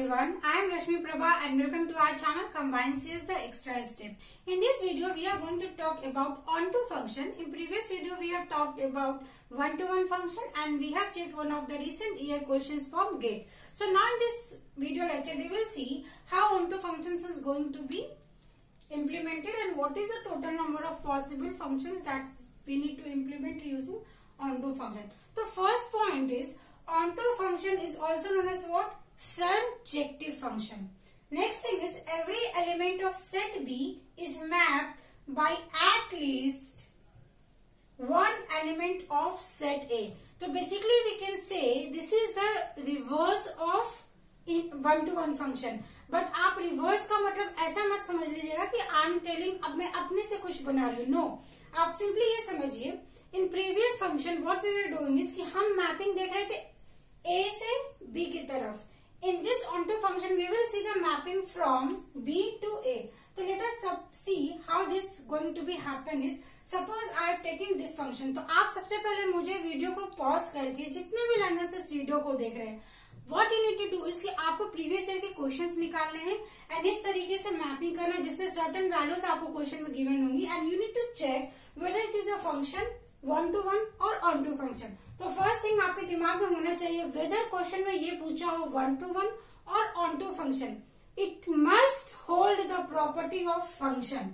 everyone, I am Rashmi Prabha and welcome to our channel Combine CS the Extra Step. In this video we are going to talk about OneTo function. In previous video we have talked about OneToOne function and we have checked one of the recent year questions from GATE. So now in this video lecture we will see how OneTo functions is going to be implemented and what is the total number of possible functions that we need to implement using OneTo function. The first point is OneTo function is also known as what? Surjective function. Next thing is every element of set B is mapped by at least one element of set A. So basically we can say this is the reverse of OneToOne function. But आप reverse का मतलब ऐसा मत समझ लीजिएगा कि I am telling अब मैं अपने से कुछ बना रही हूँ. नो, आप सिंपली ये समझिए in previous function what we were doing is कि हम मैपिंग देख रहे थे ए से बी की तरफ. In this OneTo function, we will see the mapping from B to A. So let us see how this going to be happen is. Suppose I have taken this function. तो आप सबसे पहले मुझे video को pause करके जितने भी learners इस वीडियो को देख रहे हैं, what you need to do is कि आपको प्रीवियस ईयर के क्वेश्चंस निकालने हैं एंड इस तरीके से मैपिंग करना है जिसमें सर्टेन वैल्यूज आपको क्वेश्चन में गिवन होंगी and you need to check whether it is a function OneToOne और OneTo function. तो फर्स्ट थिंग आपके दिमाग में होना चाहिए वेदर क्वेश्चन में ये पूछा हो OneToOne और OneTo function. It must hold the property of function.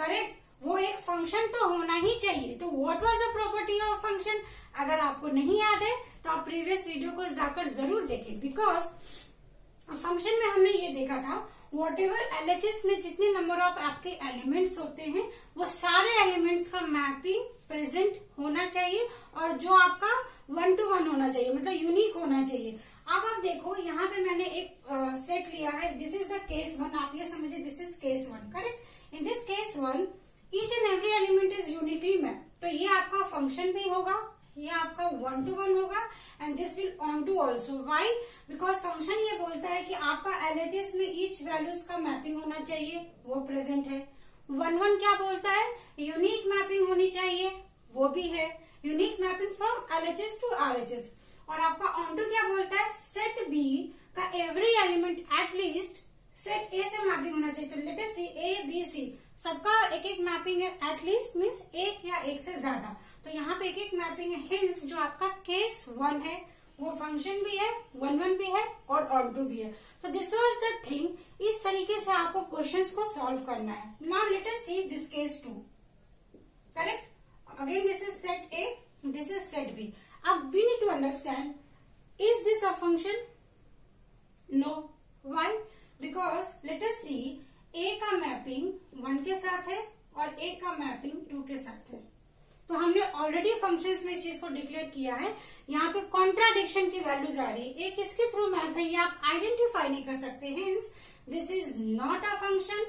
Correct, वो एक फंक्शन तो होना ही चाहिए. तो what was the property of function? अगर आपको नहीं याद है तो आप प्रीवियस वीडियो को जाकर जरूर देखें बिकॉज फंक्शन में हमने ये देखा था वॉट एवर LHS में जितने नंबर ऑफ आपके एलिमेंट्स होते हैं वो सारे एलिमेंट्स का मैपिंग प्रेजेंट होना चाहिए और जो आपका OneToOne होना चाहिए मतलब यूनिक होना चाहिए. अब आप देखो यहाँ पे मैंने एक सेट लिया है. This is the case one. आप ये समझिए this is case one. Correct, in this case one each and every element is uniquely mapped. तो ये आपका फंक्शन भी होगा, ये आपका OneToOne होगा and this will OneTo also. Why? Because function ये बोलता है कि आपका LHS में ईच वैल्यूज का मैपिंग होना चाहिए, वो प्रेजेंट है. OneToOne क्या बोलता है? यूनिक मैपिंग होनी चाहिए, वो भी है. Unique mapping from LHS to RHS. और आपका OneTo क्या बोलता है? सेट बी का every element at least set A से मैपिंग होना चाहिए. तो late us see A B C सबका एक एक मैपिंग है. एटलीस्ट मीन्स एक या एक से ज्यादा. तो यहाँ पे एक एक मैपिंग है. हिंस जो आपका केस वन है वो फंक्शन भी है, OneToOne भी है और OneTo भी है. तो दिस वाज द थिंग. इस तरीके से आपको क्वेश्चंस को सॉल्व करना है. Now let us see this case two. Correct, again this is set A, this is set B. अब we need to understand is this a function? No. Why? Because let us see A का mapping 1 के साथ है और ए का mapping 2 के साथ है. तो हमने ऑलरेडी फंक्शंस में इस चीज को डिक्लेयर किया है. यहाँ पे कॉन्ट्राडिक्शन की वैल्यूज आ रही है. ए किसके थ्रू मैप है ये आप आइडेंटिफाई नहीं कर सकते. Hence this is not a function,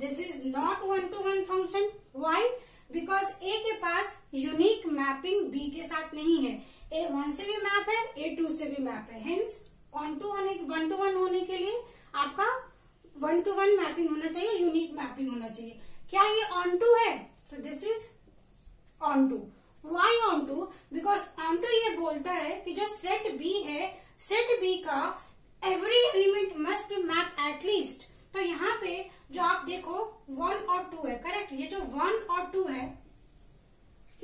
this is not OneToOne function. Why? Because A के पास यूनिक मैपिंग बी के साथ नहीं है. ए 1 से भी मैप है, ए 2 से भी मैप है. हिंस OneToOne होने के लिए आपका OneToOne मैपिंग होना चाहिए, यूनिक मैपिंग होना चाहिए. क्या ये OneTo है? तो this is OneTo. Why OneTo? Because OneTo ये बोलता है कि जो सेट बी है सेट बी का every element must be map at least. तो यहाँ पे जो आप देखो 1 और 2 है. करेक्ट, ये जो 1 और 2 है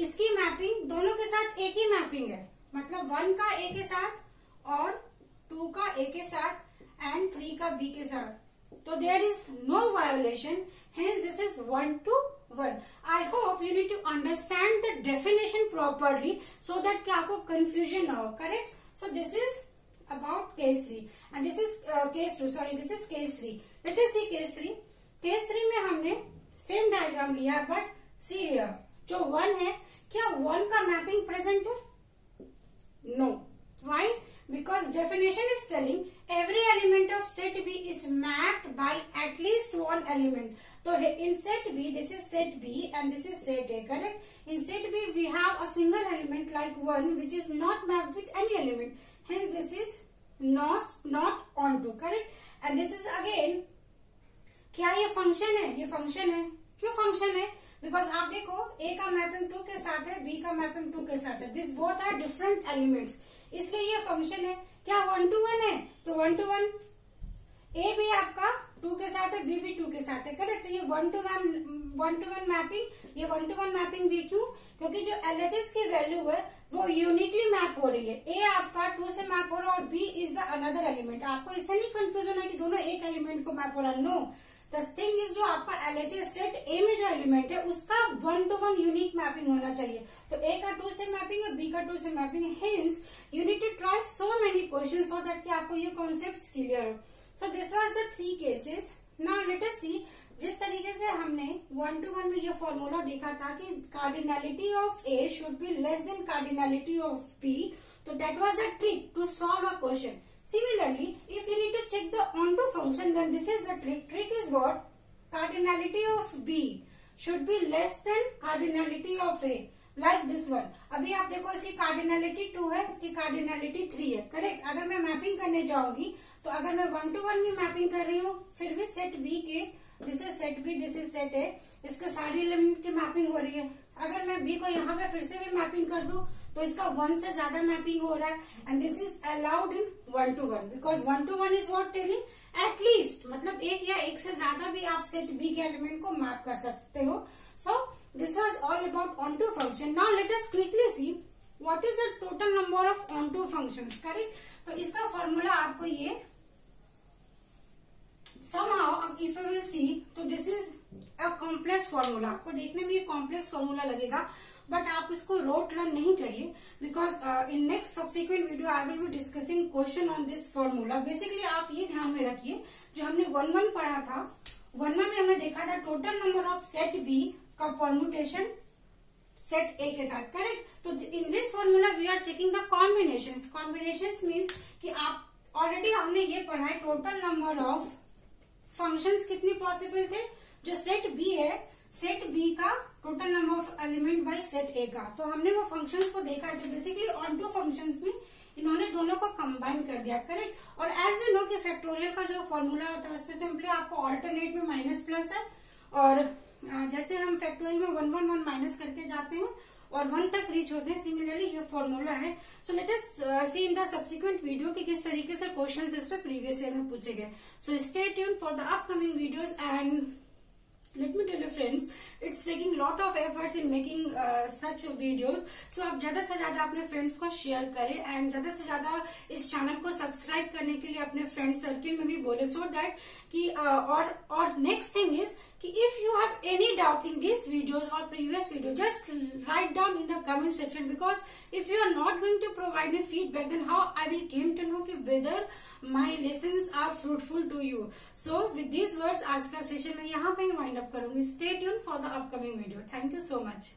इसकी मैपिंग दोनों के साथ एक ही मैपिंग है. मतलब 1 का ए के साथ और 2 का ए के साथ एंड 3 का बी के साथ. तो there is no violation. Hence this is OneToOne. I hope you need to understand the definition properly so that कि आपको कंफ्यूजन ना हो. Correct, so this is about case 3 and this is case 2. Sorry, this is case 3. Let us see case 3. Case 3 में हमने same diagram लिया but see here जो 1 है क्या 1 का मैपिंग प्रेजेंट है? No. Why? Because definition is telling every element of set B is mapped by at least one element. So in set B, this is set B and this is set A. Correct? In set B, we have a single element like 1 which is not mapped with any element. Hence, this is not OneTo. Correct? And this is again, क्या ये function है? ये function है. क्यों function है? Because आप देखो ए का मैपिंग 2 के साथ है, बी का मैपिंग 2 के साथ है. This both are different elements. इसलिए ये फंक्शन है. क्या OneToOne है? तो OneToOne ए भी आपका 2 के साथ है, बी भी 2 के साथ है, करेक्ट। ये वन टू वन मैपिंग, ये वन टू वन मैपिंग भी क्यों? क्योंकि जो LHS की वैल्यू है वो यूनिकली मैप हो रही है। ए आपका 2 से मैप हो रहा है और B is the another element. आपको इससे नहीं कंफ्यूजन होना कि दोनों एक एलिमेंट को मैप हो रहा है, नो। द थिंग इज जो आपका LHS सेट ए में जो एलिमेंट है उसका 1 to 1 यूनिक मैपिंग होना चाहिए। तो ए का 2 से मैपिंग और बी का 2 से mapping, hence you need to try so many question so that कि आपको ये कॉन्सेप्ट क्लियर हो। So this was the 3 cases. Now let us see जिस तरीके से हमने 1 to 1 में ये फॉर्मूला देखा था कि cardinality of A should be less than cardinality of B, तो that was the trick to solve a question. Similarly if you need to check the onto function then this is the trick. Trick is what? Cardinality of B should be less than cardinality of A, like this one. अभी आप देखो इसकी cardinality 2 है, इसकी cardinality 3 है, correct. अगर मैं mapping करने जाऊंगी तो अगर मैं 1 to 1 की मैपिंग कर रही हूँ, फिर भी सेट बी के, this is set B, this is set A, इसके सारे एलिमेंट की मैपिंग हो रही है। अगर मैं बी को यहाँ पे फिर से भी मैपिंग कर दूं तो इसका 1 से ज्यादा मैपिंग हो रहा है, and this is allowed in 1 to 1 because 1 to 1 is what telling at least, मतलब एक या एक से ज्यादा भी आप सेट बी के एलिमेंट को मैप कर सकते हो। So this was all about onto function. Now let us quickly see what is the total number of onto functions, correct. तो इसका फॉर्मूला आपको ये somehow if you will see, तो this is a complex formula, आपको देखने में ये complex formula लगेगा, but आप इसको rote learn नहीं करिए because in next subsequent video I will be discussing question on this formula. Basically आप ये ध्यान में रखिए, जो हमने 1-1 पढ़ा था, 1-1 में हमने देखा था total number of set B का permutation सेट ए के साथ, करेक्ट। तो in this formula we are checking the combinations. Combinations means कि आप ऑलरेडी हमने ये पढ़ा है टोटल नंबर ऑफ फंक्शंस कितने पॉसिबल थे, जो सेट बी है, सेट बी का total number of element by set A का। तो हमने वो फंक्शंस को देखा है, तो बेसिकली ऑनटू फंक्शंस में इन्होंने दोनों को कंबाइन कर दिया, करेक्ट। और एज वी नो कि फैक्टोरियल का जो फॉर्मूला होता है उसमें सिंपली आपको ऑल्टरनेट में माइनस प्लस है, और जैसे हम फैक्टोरियल में 1 1 1 माइनस करके जाते हैं और 1 तक रीच होते हैं, सिमिलरली ये फॉर्मूला है। So let us see in the subsequent video कि किस तरीके से क्वेश्चंस इस पे प्रीवियस ईयर में पूछे गए। So stay tune for the upcoming videos and let me tell you friends, it's taking lot of efforts in making such videos. So आप ज्यादा से ज्यादा अपने फ्रेंड्स को शेयर करें एंड ज्यादा से ज्यादा इस चैनल को सब्सक्राइब करने के लिए अपने फ्रेंड सर्किल में भी बोले, सो दैट कि और नेक्स्ट थिंग इज कि if you have any doubt in this videos और previous video just write down in the comment section, because if you are not going to provide me feedback then how I will came to know कि whether my lessons are fruitful to you. So with this words आज का session मैं यहाँ पे wind up करूंगी। Stay tune for the upcoming video. Thank you so much.